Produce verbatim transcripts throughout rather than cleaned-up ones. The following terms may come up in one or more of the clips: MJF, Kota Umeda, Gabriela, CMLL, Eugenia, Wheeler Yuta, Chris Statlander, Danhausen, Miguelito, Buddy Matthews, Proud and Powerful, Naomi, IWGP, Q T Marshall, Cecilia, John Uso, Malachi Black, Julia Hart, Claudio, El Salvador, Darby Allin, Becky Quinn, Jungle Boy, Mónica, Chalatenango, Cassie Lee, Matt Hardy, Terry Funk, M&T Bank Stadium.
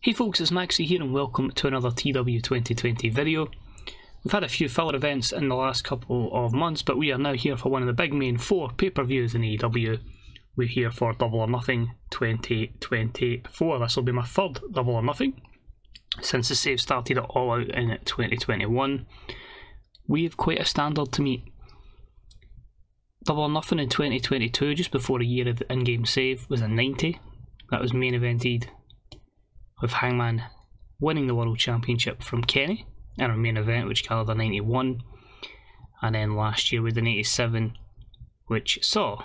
Hey folks, it's Maxi here and welcome to another T W twenty twenty video. We've had a few filler events in the last couple of months, but we are now here for one of the big main four pay-per-views in A E W. We're here for Double or Nothing twenty twenty-four. This will be my third Double or Nothing since the save started it all out in twenty twenty-one. We have quite a standard to meet. Double or Nothing in twenty twenty-two, just before a year of the in-game save, was a ninety. That was main evented with Hangman winning the World Championship from Kenny in our main event, which carried a ninety-one, and then last year with an eighty-seven, which saw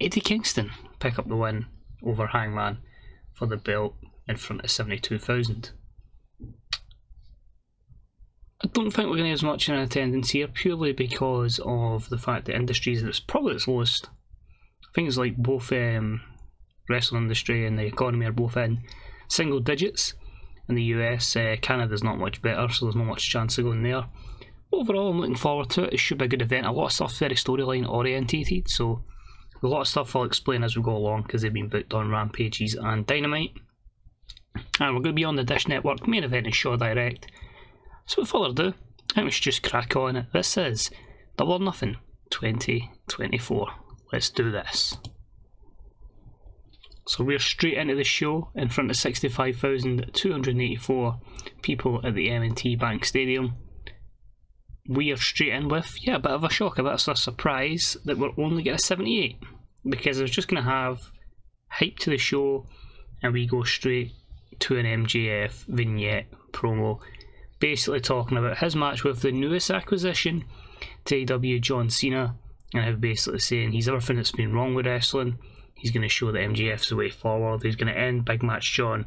Eddie Kingston pick up the win over Hangman for the belt in front of seventy-two thousand. I don't think we're going to have as much in attendance here, purely because of the fact that industries that's probably its lowest. I think it's like both um, wrestling industry and the economy are both in single digits in the U S. uh, Canada's not much better, so there's not much chance of going there. Overall, I'm looking forward to it. It should be a good event. A lot of stuff very storyline orientated, so a lot of stuff I'll explain as we go along because they've been booked on Rampages and Dynamite. And we're going to be on the Dish Network. Main event is Shaw Direct. So without further ado, I think we should just crack on it. This is Double or Nothing twenty twenty-four. Let's do this. So we're straight into the show in front of sixty-five thousand two hundred eighty-four people at the M and T Bank Stadium. We are straight in with, yeah, a bit of a shock, a bit of a surprise that we're only getting a seventy-eight, because I was just going to have hype to the show and we go straight to an M J F vignette promo, basically talking about his match with the newest acquisition to A E W, John Cena, and basically saying he's everything that's been wrong with wrestling. He's going to show that M J F's the way forward. He's going to end Big Match John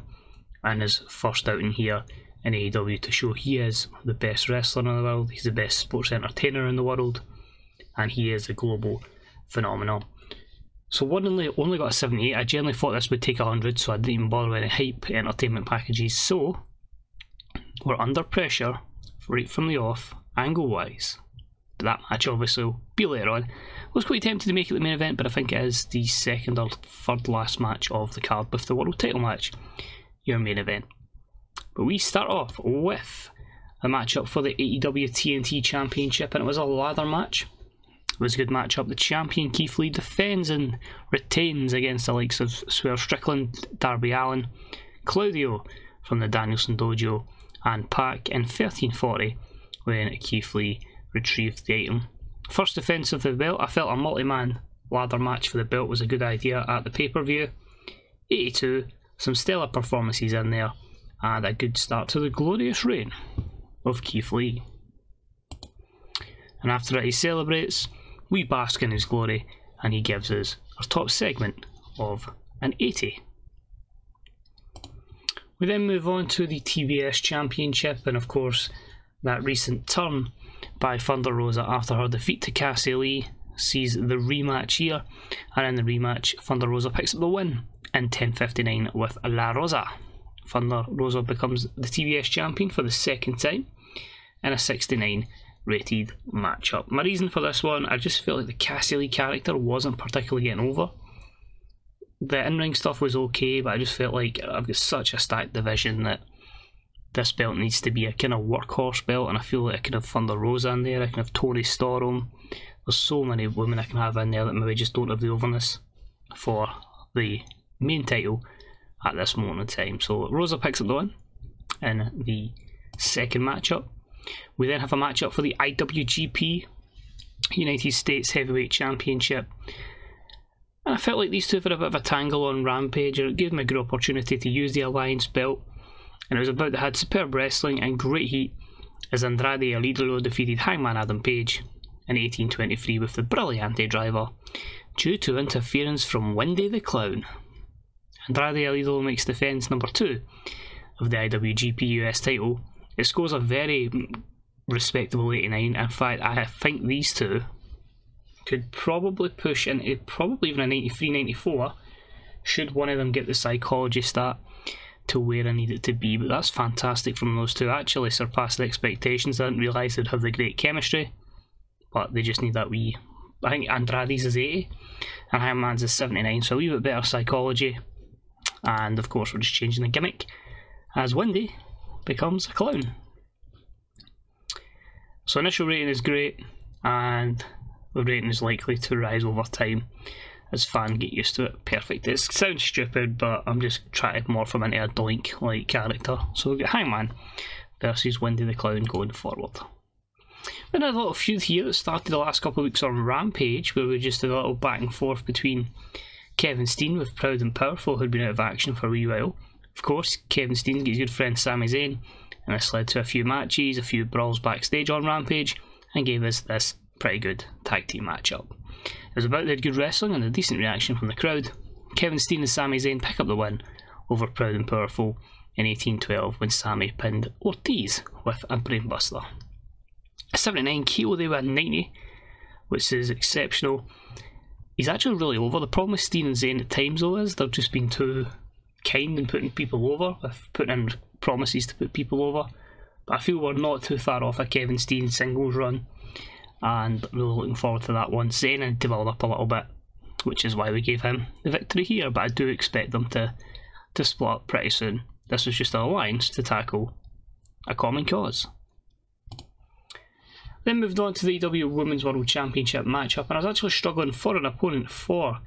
and his first outing here in A E W to show he is the best wrestler in the world. He's the best sports entertainer in the world. And he is a global phenomenon. So only, only got a seventy-eight. I generally thought this would take one hundred, so I didn't even bother with any hype entertainment packages. So we're under pressure right from the off, angle-wise. But that match obviously will be later on. I was quite tempted to make it the main event, but I think it is the second or third last match of the card with the world title match, your main event. But we start off with a matchup for the A E W T N T Championship, and it was a ladder match. It was a good matchup. The champion Keith Lee defends and retains against the likes of Swerve Strickland, Darby Allin, Claudio from the Danielson Dojo, and Pac in thirteen forty when Keith Lee retrieved the item. First defense of the belt. I felt a multi-man ladder match for the belt was a good idea at the pay-per-view. eighty-two, some stellar performances in there, and a good start to the glorious reign of Keith Lee. And after that, he celebrates, we bask in his glory, and he gives us our top segment of an eighty. We then move on to the T B S Championship, and of course that recent turn by Thunder Rosa after her defeat to Cassie Lee sees the rematch here, and in the rematch Thunder Rosa picks up the win in ten fifty-nine with La Rosa. Thunder Rosa becomes the T B S champion for the second time in a sixty-nine rated matchup. My reason for this one, I just felt like the Cassie Lee character wasn't particularly getting over. The in-ring stuff was okay, but I just felt like I've got such a stacked division that this belt needs to be a kind of workhorse belt, and I feel like I can have Thunder Rosa in there, I can have Tori Storm. There's so many women I can have in there that maybe just don't have the overness for the main title at this moment in time. So Rosa picks up the win in the second matchup. We then have a matchup for the I W G P United States Heavyweight Championship. And I felt like these two had a bit of a tangle on Rampage, and it gave them a good opportunity to use the Alliance belt. And it was about that had superb wrestling and great heat as Andrade El Idolo defeated Hangman Adam Page in eighteen twenty-three with the Brilliante Driver due to interference from Windy the Clown. Andrade El Idolo makes defence number two of the I W G P U S title. It scores a very respectable eighty-nine. In fact, I think these two could probably push into probably even a ninety-three ninety-four should one of them get the psychology stat to where I need it to be. But that's fantastic from those two. Actually surpassed expectations. I didn't realise they'd have the great chemistry, but they just need that wee. I think Andrade's is eighty and Hangman's is seventy-nine, so a wee bit better psychology. And of course we're just changing the gimmick as Windy becomes a clown. So initial rating is great, and the rating is likely to rise over time as fans get used to it. Perfect. It sounds stupid, but I'm just trying to morph him into a Doink-like character. So we've got Hangman versus Windy the Clown going forward. We had a little feud here that started the last couple of weeks on Rampage, where we just did a little back and forth between Kevin Steen with Proud and Powerful, who'd been out of action for a wee while. Of course, Kevin Steen gets good friend Sami Zayn, and this led to a few matches, a few brawls backstage on Rampage, and gave us this pretty good tag team matchup. It was about the good wrestling and a decent reaction from the crowd. Kevin Steen and Sami Zayn pick up the win over Proud and Powerful in eighteen twelve when Sami pinned Ortiz with a brainbuster. At seventy-nine kilo they were ninety, which is exceptional. He's actually really over. The problem with Steen and Zayn at times though is they've just been too kind in putting people over, with putting in promises to put people over. But I feel we're not too far off a Kevin Steen singles run, and really looking forward to that one. Zayn had developed up a little bit, which is why we gave him the victory here, but I do expect them to, to split up pretty soon. This was just an alliance to tackle a common cause. Then moved on to the A E W Women's World Championship matchup, and I was actually struggling for an opponent for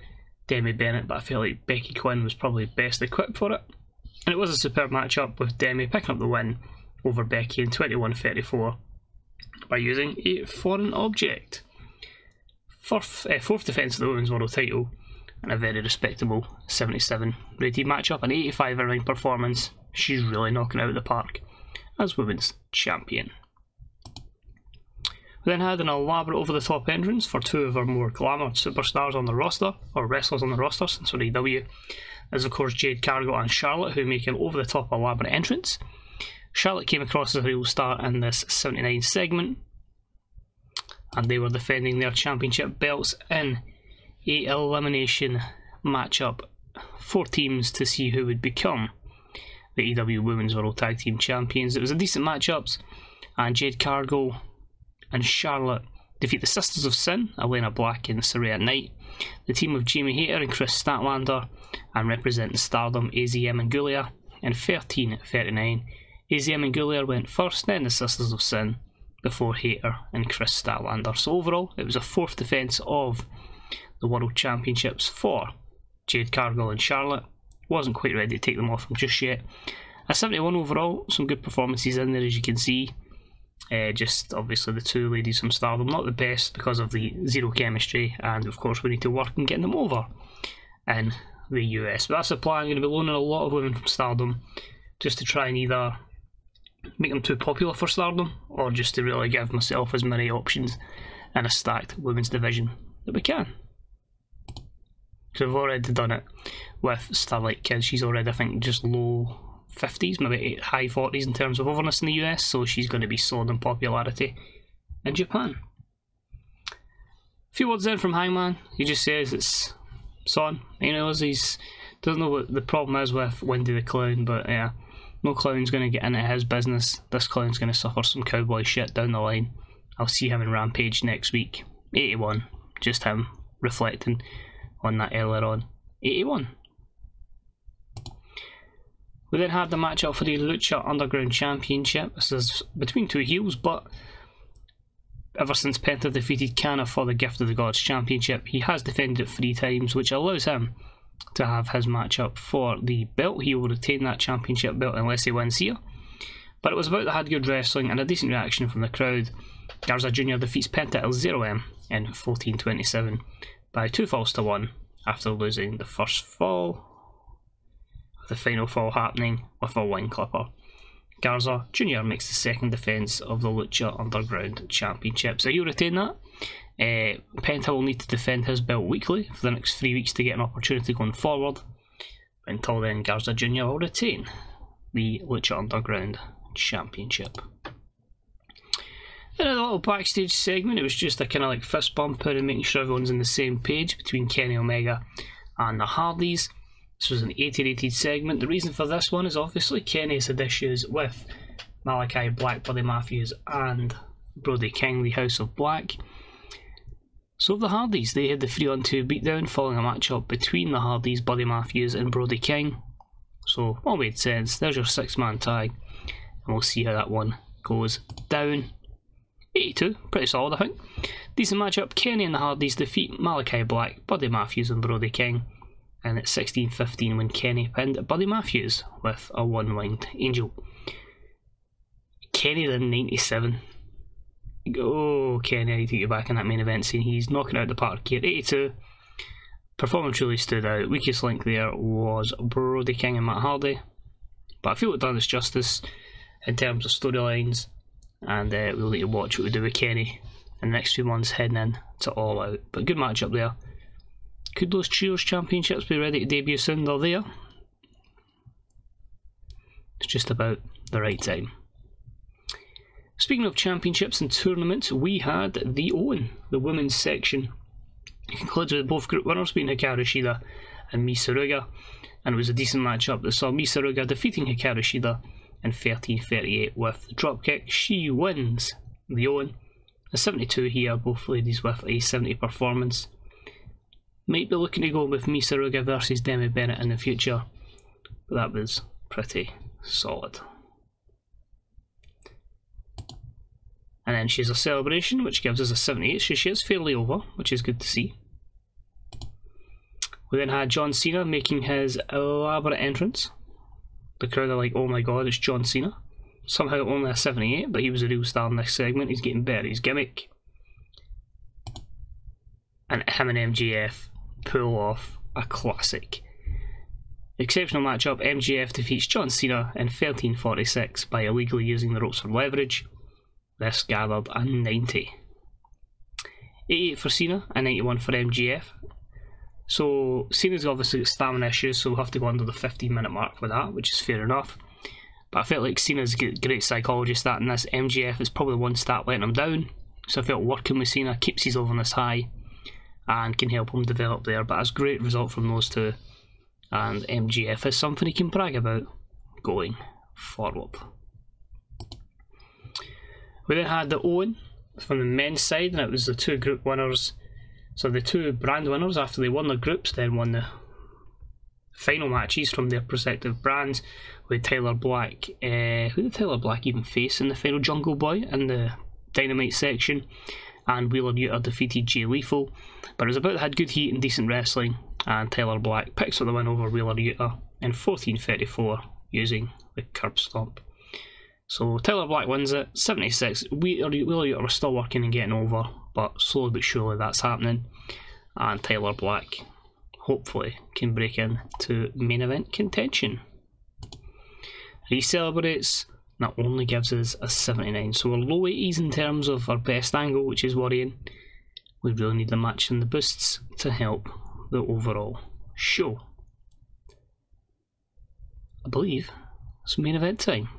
Demi Bennett, but I feel like Becky Quinn was probably best equipped for it. And it was a superb matchup, with Demi picking up the win over Becky in twenty-one thirty-four by using a foreign object. Fourth, uh, fourth defence of the Women's World title, and a very respectable seventy-seven rated matchup, an eighty-five out of nine performance. She's really knocking it out of the park as Women's Champion. We then had an elaborate over-the-top entrance for two of our more glamoured superstars on the roster, or wrestlers on the roster since we're A E W. There's of course Jade Cargill and Charlotte, who make an over-the-top elaborate entrance. Charlotte came across as a real star in this seventy-nine segment, and they were defending their championship belts in a elimination matchup, four teams to see who would become the A E W Women's World Tag Team Champions. It was a decent matchups, and Jade Cargill and Charlotte defeat the Sisters of Sin, Alana Black and Saraya Knight, the team of Jamie Hayter and Chris Statlander, and representing Stardom, A Z M and Goulier in thirteen thirty-nine. A Z M and Goulier went first, then the Sisters of Sin, before Hayter and Chris Statlander. So overall, it was a fourth defence of the World Championships for Jade Cargill and Charlotte. Wasn't quite ready to take them off them just yet. At seventy-one overall, some good performances in there as you can see. Uh, just obviously the two ladies from Stardom, not the best because of the zero chemistry, and of course we need to work on getting them over in the U S. But that's the plan. I'm going to be loaning a lot of women from Stardom just to try and either make them too popular for Stardom, or just to really give myself as many options in a stacked women's division that we can. So we've already done it with Starlight Kid. She's already, I think, just low fifties, maybe high forties in terms of overness in the U S, so she's going to be soaring in popularity in Japan. A few words in from Hangman. He just says it's son. You know, he's doesn't know what the problem is with Windy the Clown, but yeah, no clown's going to get into his business. This clown's going to suffer some cowboy shit down the line. I'll see him in Rampage next week. eighty-one, just him reflecting on that earlier on. eighty-one. We then had the matchup for the Lucha Underground Championship. This is between two heels, but ever since Penta defeated Kana for the Gift of the Gods Championship, he has defended it three times, which allows him to have his matchup for the belt. He will retain that championship belt unless he wins here. But it was about that had good wrestling and a decent reaction from the crowd. Garza Junior defeats Penta El zero M in fourteen twenty-seven by two falls to one after losing the first fall, the final fall happening with a wing clipper. Garza Junior makes the second defence of the Lucha Underground Championship, so he'll retain that. Uh, Penta will need to defend his belt weekly for the next three weeks to get an opportunity going forward. But until then, Garza Junior will retain the Lucha Underground Championship. Then a little backstage segment. It was just a kind of like fist bumper and making sure everyone's on the same page between Kenny Omega and the Hardys. This was an eighty rated segment. The reason for this one is obviously Kenny's had issues with Malachi Black, Buddy Matthews and Brody King, the House of Black. So the Hardys, they had the three on two beatdown following a matchup between the Hardys, Buddy Matthews and Brody King. So all made sense. There's your six-man tag, and we'll see how that one goes down. eighty-two, pretty solid I think. Decent matchup, Kenny and the Hardys defeat Malachi Black, Buddy Matthews and Brody King. And it's sixteen fifteen when Kenny pinned Buddy Matthews with a one-winged angel. Kenny then ninety-seven. Oh, Kenny, I need to get you back in that main event scene. He's knocking out the park here. eighty-two. Performance really stood out. Weakest link there was Brody King and Matt Hardy. But I feel it done us justice in terms of storylines. And uh, we'll need to watch what we do with Kenny in the next few months heading in to All Out. But good match up there. Could those Trios Championships be ready to debut soon? They're there. It's just about the right time. Speaking of championships and tournaments, we had the Owen, the women's section. It concludes with both group winners being Hikaru Shida and Mei Suruga, and it was a decent matchup that saw Mei Suruga defeating Hikaru Shida in thirteen thirty-eight with the dropkick. She wins the Owen. A seventy-two here, both ladies with a seventy performance. Might be looking to go with Mei Suruga versus Demi Bennett in the future, but that was pretty solid. And then she's a celebration, which gives us a seventy-eight, so she is fairly over, which is good to see. We then had John Cena making his elaborate entrance. The crowd are like, oh my god, it's John Cena. Somehow only a seventy-eight, but he was a real star in this segment. He's getting better at his gimmick. And him and M J F pull off a classic. Exceptional matchup. M J F defeats John Cena in thirteen forty-six by illegally using the ropes for leverage. This gathered a ninety. eighty-eight for Cena and ninety-one for M J F. So Cena's obviously got stamina issues, so we'll have to go under the fifteen minute mark for that, which is fair enough. But I felt like Cena's a great psychology stat in this. M J F is probably one stat letting him down. So I felt working with Cena keeps his overness high and can help him develop there, but that's a great result from those two, and M J F is something he can brag about going forward. We then had the Owen from the men's side, and it was the two group winners, so the two brand winners after they won their groups then won the final matches from their respective brands, with Tyler Black, uh, who did Tyler Black even face in the final? Jungle Boy in the Dynamite section. And Wheeler Yuta defeated Jay Lethal, but it was about had good heat and decent wrestling, and Tyler Black picks up the win over Wheeler Yuta in fourteen thirty-four using the curb stomp. So Tyler Black wins it, seventy-six. Wheeler Yuta was still working and getting over, but slowly but surely that's happening, and Tyler Black hopefully can break into main event contention. He celebrates. That only gives us a seventy-nine, so we're low eighties in terms of our best angle, which is worrying. We really need the match and the boosts to help the overall show. I believe it's main event time.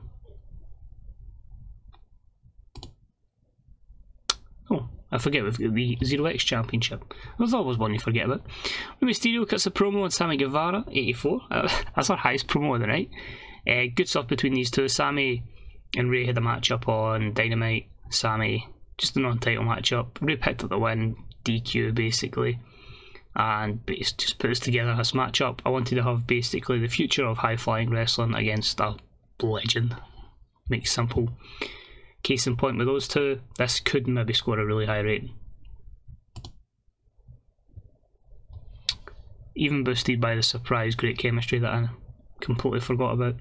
Oh, I forget we've got the zero X Championship. There's always one you forget about. Rey Mysterio cuts a promo on Sammy Guevara, eighty-four. That's our highest promo of the night. Uh, good stuff between these two. Sammy and Ray had a matchup on Dynamite. Sammy, just a non-title matchup. Ray picked up the win, D Q basically, and just puts together this matchup. I wanted to have basically the future of high-flying wrestling against a legend. Make simple. Case in point with those two, this could maybe score a really high rating. Even boosted by the surprise great chemistry that I completely forgot about.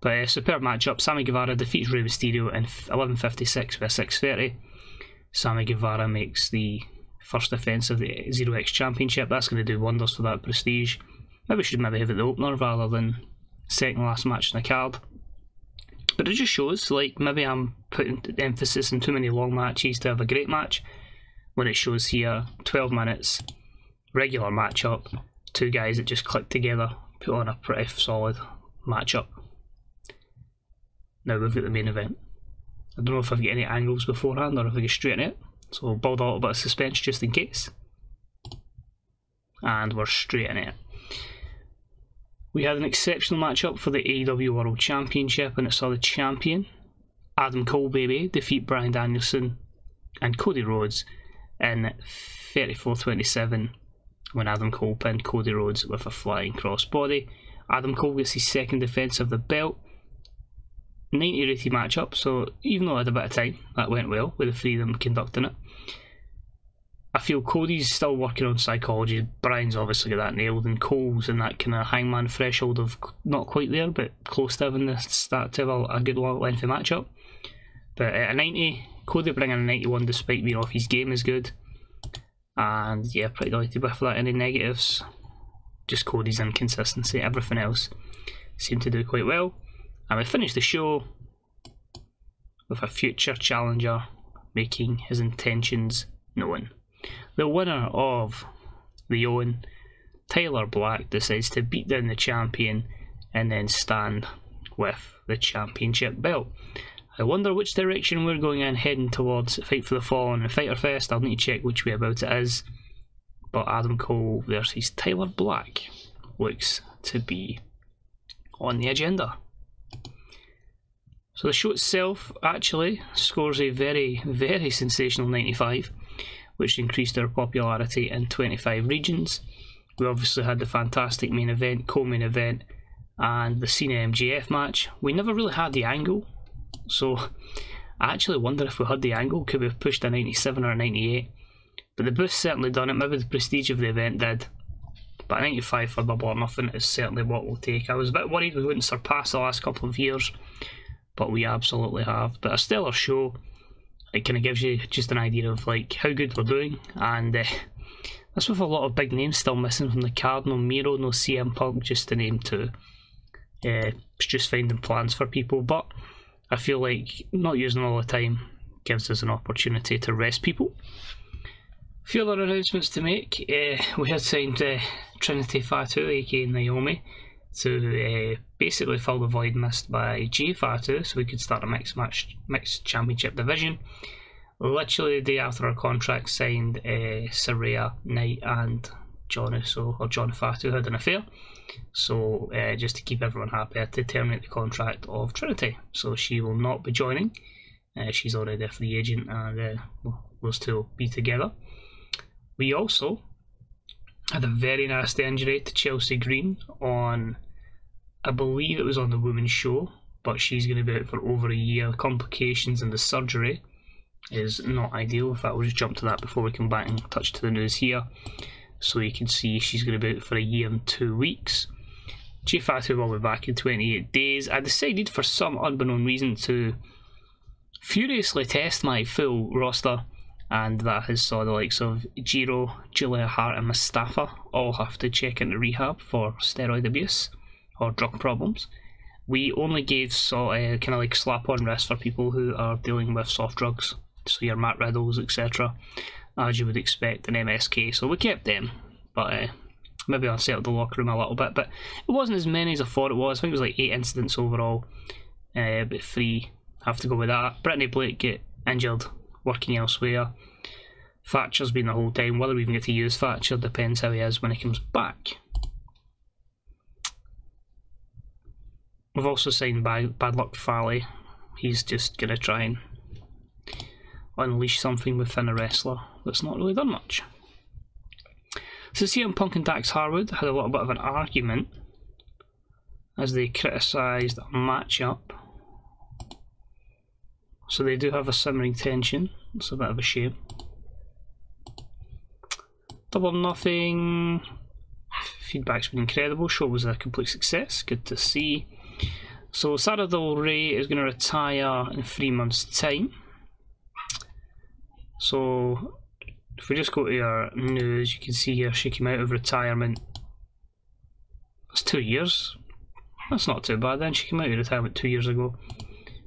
But a uh, superb matchup. Sammy Guevara defeats Rey Mysterio in eleven fifty-six with a six thirty. Sammy Guevara makes the first defence of the zero X Championship. That's going to do wonders for that prestige. Maybe we should maybe have it the opener rather than second last match in the card. But it just shows, like, maybe I'm putting emphasis on too many long matches to have a great match. When it shows here, twelve minutes, regular matchup, two guys that just click together, put on a pretty solid matchup. Now we've got the main event. I don't know if I've got any angles beforehand or if I go straight in it, so we'll build a little bit of suspense just in case. And we're straight in it. We had an exceptional matchup for the A E W World Championship, and it saw the champion, Adam Cole baby, defeat Bryan Danielson and Cody Rhodes in thirty-four twenty-seven when Adam Cole pinned Cody Rhodes with a flying crossbody. Adam Cole gets his second defence of the belt. ninety rated matchup, so even though I had a bit of time, that went well with the three of them conducting it. I feel Cody's still working on psychology. Brian's obviously got that nailed, and Cole's in that kind of hangman threshold of not quite there, but close to having this start to have a good lengthy matchup. But at a ninety, Cody bringing a ninety-one despite being off his game is good. And yeah, pretty delighted with that. Any negatives? Just Cody's inconsistency. Everything else seemed to do quite well. And we finished the show with a future challenger making his intentions known. The winner of the Owen, Tyler Black, decides to beat down the champion and then stand with the championship belt. I wonder which direction we're going in, heading towards Fight for the Fallen and Fighter Fest. I'll need to check which way about it is. But Adam Cole versus Tyler Black looks to be on the agenda. So the show itself actually scores a very, very sensational ninety-five, which increased their popularity in twenty-five regions. We obviously had the fantastic main event, co-main event, and the Cena M J F match. We never really had the angle, so I actually wonder if we had the angle, could we have pushed a ninety-seven or a ninety-eight? But the boost certainly done it, maybe the prestige of the event did. But a ninety-five for Double or Nothing is certainly what we'll take. I was a bit worried we wouldn't surpass the last couple of years, but we absolutely have. But a stellar show. It kind of gives you just an idea of like how good we're doing, and uh, that's with a lot of big names still missing from the card. No Miro, no C M Punk, just to name two. Uh, it's just finding plans for people, but I feel like not using them all the time gives us an opportunity to rest people. A few other announcements to make. Uh, we had signed uh, Trinity Fatu, aka Naomi, to uh, basically fill the void missed by Jay Fatu, so we could start a mixed match, mixed championship division. Literally the day after our contract signed, uh, Saraya Knight and John Uso, or John Fatu, had an affair. So uh, just to keep everyone happy, I had to terminate the contract of Trinity, so she will not be joining. Uh, she's already a free agent, and uh, well, those two will be together. We also had a very nasty injury to Chelsea Green on, I believe it was on the women's show, but she's going to be out for over a year. Complications in the surgery is not ideal. In fact, we'll just jump to that before we come back and touch to the news here. So you can see she's going to be out for a year and two weeks. Jay Fatu will be back in twenty-eight days. I decided for some unbeknown reason to furiously test my full roster, and that has saw the likes of Jiro, Julia Hart and Mustafa all have to check into rehab for steroid abuse or drug problems. We only gave so, uh, kind of like slap-on wrists for people who are dealing with soft drugs, so your Matt Riddles, et cetera, as you would expect, an M S K, so we kept them, but uh, maybe unsettled the locker room a little bit, but it wasn't as many as I thought it was. I think it was like eight incidents overall, uh, but three have to go with that. Brittany Blake get injured working elsewhere. Thatcher's been the whole time. Whether we even get to use Thatcher depends how he is when he comes back. We've also signed Bad, Bad Luck Fale. He's just going to try and unleash something within a wrestler that's not really done much. So C M Punk and Dax Harwood had a little bit of an argument as they criticised a matchup. So they do have a simmering tension. It's a bit of a shame. Double or Nothing. Feedback's been incredible. Show was a complete success. Good to see. So Sara Del Rey is going to retire in three months' time. So if we just go to our news, you can see here she came out of retirement. That's two years. That's not too bad then. She came out of retirement two years ago.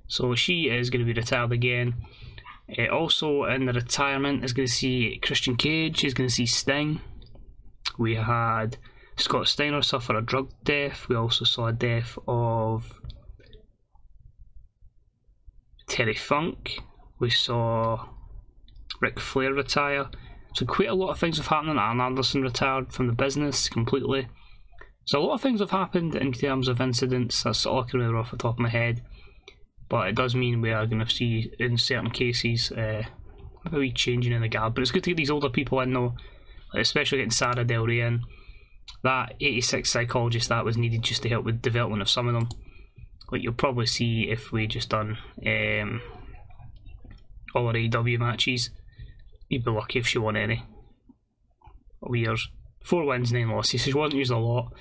So she is going to be retired again. Uh, also in the retirement is going to see Christian Cage, he's going to see Sting. We had Scott Steiner suffer a drug death. We also saw a death of Terry Funk. We saw Ric Flair retire. So quite a lot of things have happened. Arn Anderson retired from the business completely. So a lot of things have happened in terms of incidents. That's all I can remember off the top of my head. But it does mean we are going to see, in certain cases, uh, maybe changing in the guard. But it's good to get these older people in though, especially getting Sara Del Rey in. that eighty-six psychologist that was needed just to help with development of some of them. Like you'll probably see if we just done um, all our A E W matches, you'd be lucky if she won any. All years. Four wins, nine losses. She wasn't used a lot,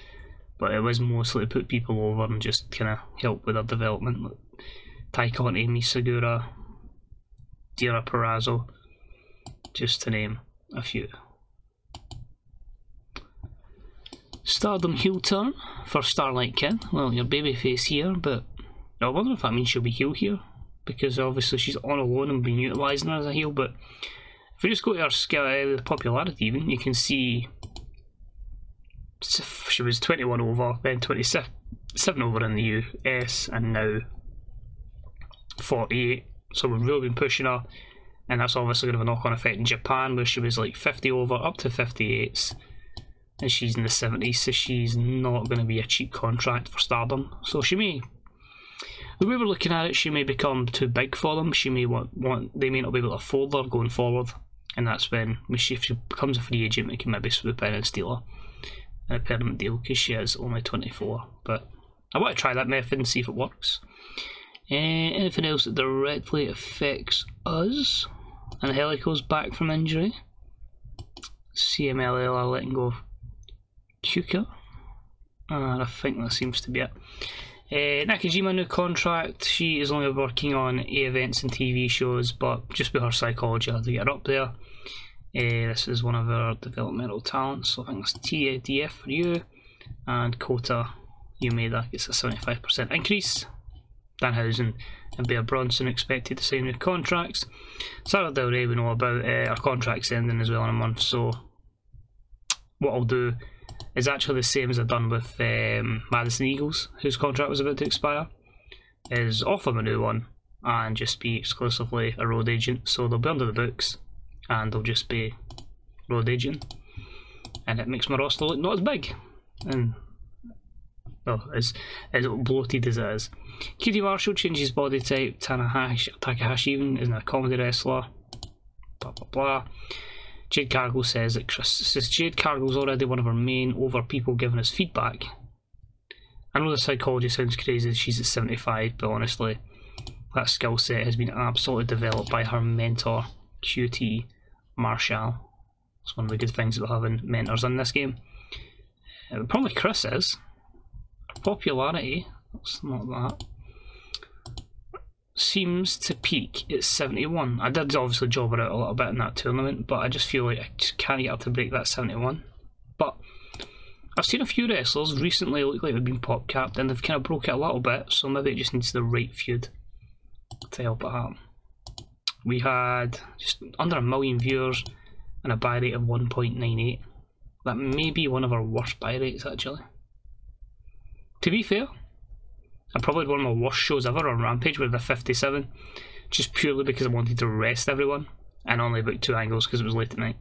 but it was mostly to put people over and just kind of help with her development. Like Ty Conti, Mei Suruga, Deira Perrazzo, just to name a few. Stardom heel turn for Starlight Kid. Well, your babyface here, but I wonder if that means she'll be heel here, because obviously she's on alone and been utilising her as a heel. But if we just go to her skill, uh, popularity even, you can see she was twenty-one over, then twenty-seven over in the U S, and now forty-eight. So we've really been pushing her, and that's obviously going to have a knock-on effect in Japan, where she was like fifty over, up to fifty-eights. And she's in the seventies, so she's not going to be a cheap contract for Stardom. So she may, the way we're looking at it, she may become too big for them. She may want, want they may not be able to afford her going forward, and that's when, if she becomes a free agent, we can maybe swoop in and steal her in a permanent deal, because she is only twenty-four. But I want to try that method and see if it works. Uh, anything else that directly affects us? And Helico's back from injury. C M L L are letting go of Kuka, and I think that seems to be it. Uh, Nakajima, new contract. She is only working on events and T V shows, but just with her psychology, I had to get her up there. Uh, this is one of her developmental talents, so I think it's T A D F for you. And Kota Umeda gets a seventy-five percent increase. Danhausen and Bear Bronson expected to sign new contracts. Sarah Del Rey, we know about, uh, our contract's ending as well in a month, so what I'll do is actually the same as I've done with um, Madison Eagles, whose contract was about to expire, is offer them a new one and just be exclusively a road agent. So they'll be under the books and they'll just be road agent, and it makes my roster look not as big, and well, as, as bloated as it is. Q T Marshall changes body type. Tanahashi, Takahashi even is a comedy wrestler, blah blah blah. Jade Cargill says that Chris, says Jade Cargill's already one of her main over people giving us feedback. I know the psychology sounds crazy, she's at seventy-five, but honestly, that skill set has been absolutely developed by her mentor, Q T Marshall. It's one of the good things about having mentors in this game. Uh, probably Chris is. Her popularity, that's not that, seems to peak at seventy-one. I did obviously job her out a little bit in that tournament, but I just feel like I just can't get her to break that seventy-one. But I've seen a few wrestlers recently look like they've been pop capped, and they've kind of broke it a little bit, so maybe it just needs the right feud to help it happen. We had just under a million viewers and a buy rate of one point nine eight. That may be one of our worst buy rates, actually. To be fair, and probably one of my worst shows ever on Rampage with a fifty-seven, just purely because I wanted to rest everyone and only about two angles because it was late at night.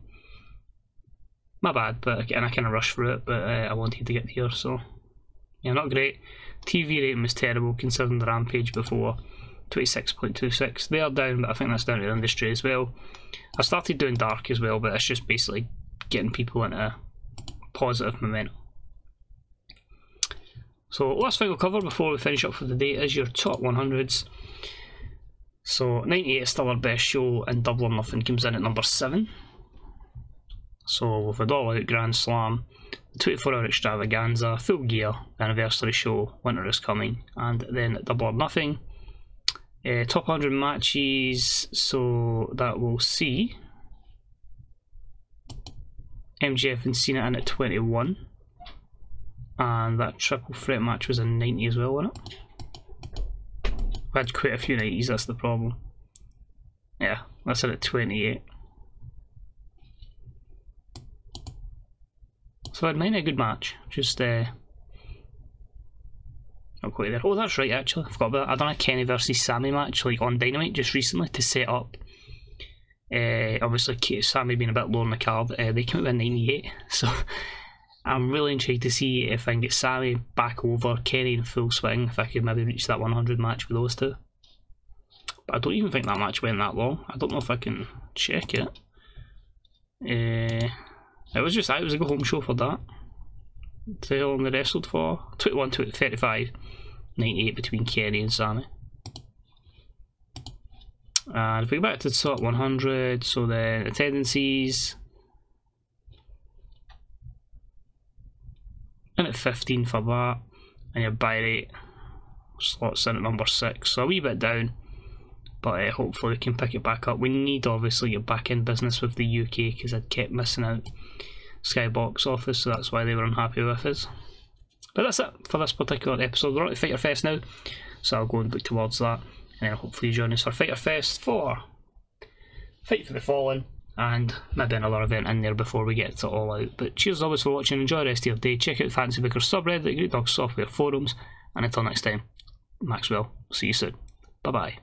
My bad, but and I kind of rushed through it, but uh, I wanted to get here, so yeah, not great. T V rating was terrible considering the Rampage before, twenty-six point two six. They are down, but I think that's down to the industry as well. I started doing dark as well, but it's just basically getting people into a positive momentum. So last thing we'll cover before we finish up for the day is your top one hundreds. So ninety-eight is still our best show, and Double or Nothing comes in at number seven. So we've had All Out, Grand Slam, twenty-four hour Extravaganza, Full Gear, Anniversary Show, Winter is Coming, and then Double or Nothing. Uh, top one hundred matches, so that we'll see M J F and Cena in at twenty-one. And that triple threat match was a ninety as well, wasn't it? We had quite a few nineties, that's the problem. Yeah, that's it at twenty-eight. So I'd mind a good match, just uh, not quite there. Oh, that's right, actually, I forgot about that. I done a Kenny versus Sammy match like on Dynamite just recently to set up. Uh, obviously, Sammy being a bit lower on the card, uh, they came out with a ninety-eight, so I'm really intrigued to see if I can get Sammy back over, Kenny in full swing, if I could maybe reach that one hundred match with those two. But I don't even think that match went that long. I don't know if I can check it. Uh, it was just, it was a go home show for that. How long they wrestled for? twenty-one to thirty-five. ninety-eight between Kenny and Sami. And if we go back to the top one hundred, so then attendances. And at fifteen for that. And your buy rate slots in at number six. So a wee bit down. But uh, hopefully we can pick it back up. We need obviously a back in business with the U K because I'd kept missing out Skybox office, so that's why they were unhappy with us. But that's it for this particular episode. We're on to Fighter Fest now, so I'll go and look towards that, and then hopefully join us for Fighter Fest for Fight for the Fallen, and maybe another event in there before we get to All Out. But cheers as always for watching, enjoy the rest of your day, check out Fancy Booker's subreddit, Great Dog Software forums, and until next time, Maxwell, see you soon, bye bye.